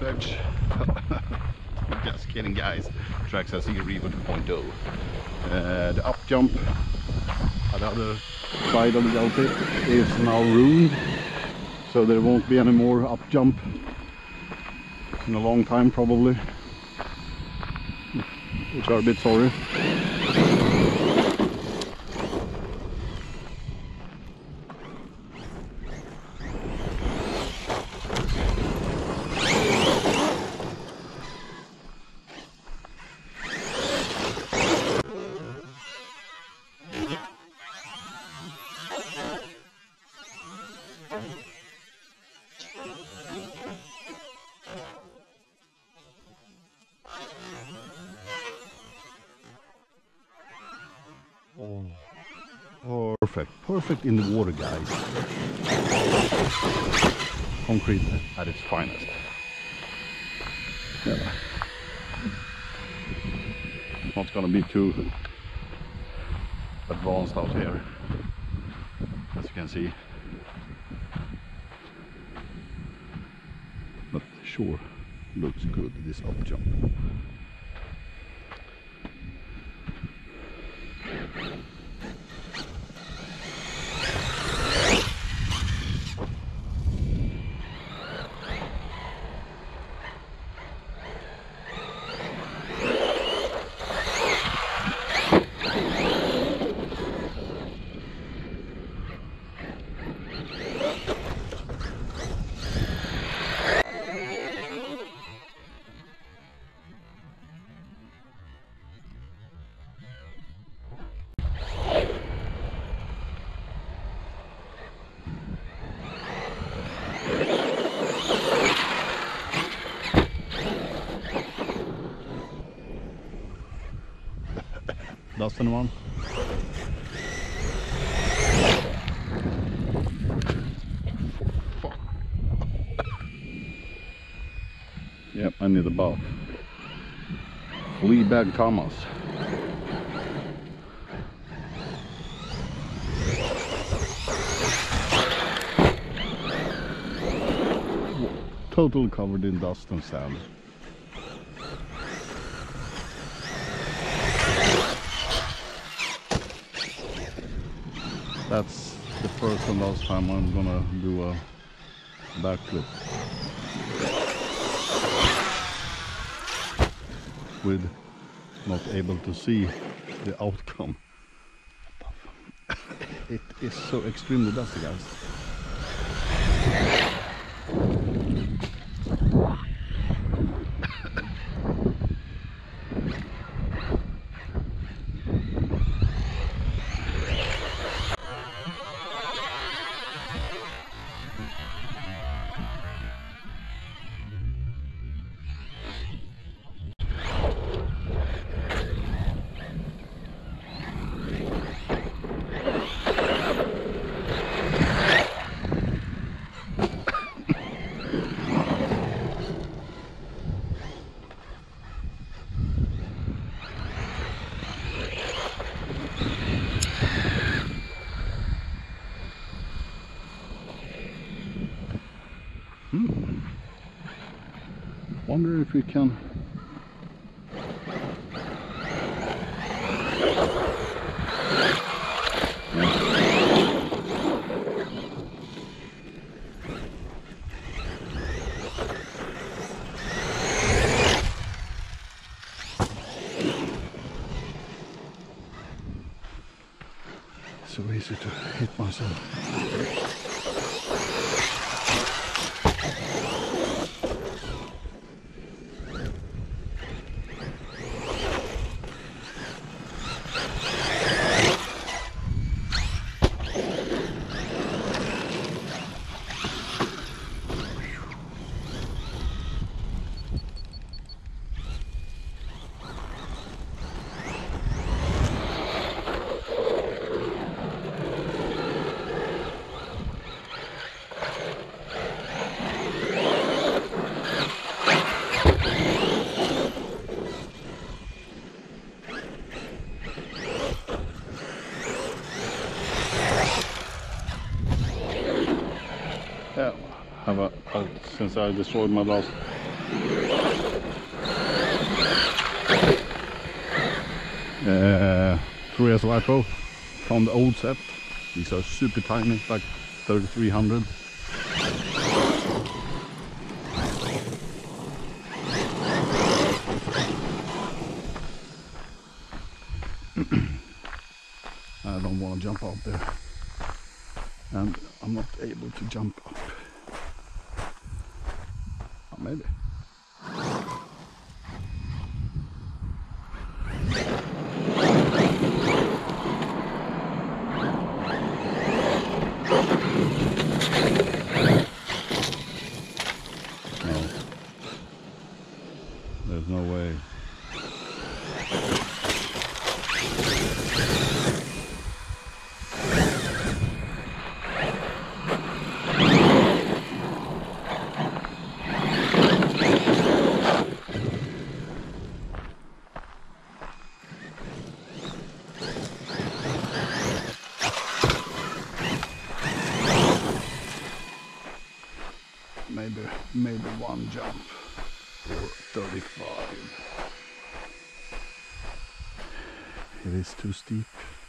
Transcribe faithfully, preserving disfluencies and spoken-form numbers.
search. Just kidding, guys. Traxxas E-Revo two point oh. Uh, the up jump at the other side of the outfit is now ruined, so there won't be any more up jump in a long time probably, which are a bit sorry. Perfect, perfect in the water, guys. Concrete at its finest. Yeah. Not gonna be too advanced out here, as you can see. But sure, looks good, this up jump. Dustin one. Yep, I need the ball. Lee Bag Thomas. Totally covered in dust and sand. That's the first and last time I'm gonna do a backflip with not able to see the outcome. It is so extremely dusty, guys. Hmm. Wonder if we can so easy to hit myself. Yeah, have a, uh, since I destroyed my last Uh, Korea's lipo from the old set. These are super tiny, like thirty-three hundred. I don't want to jump out there, and I'm not able to jump up. Or maybe. There's no way. Maybe, maybe one jump. thirty-five. It is too steep.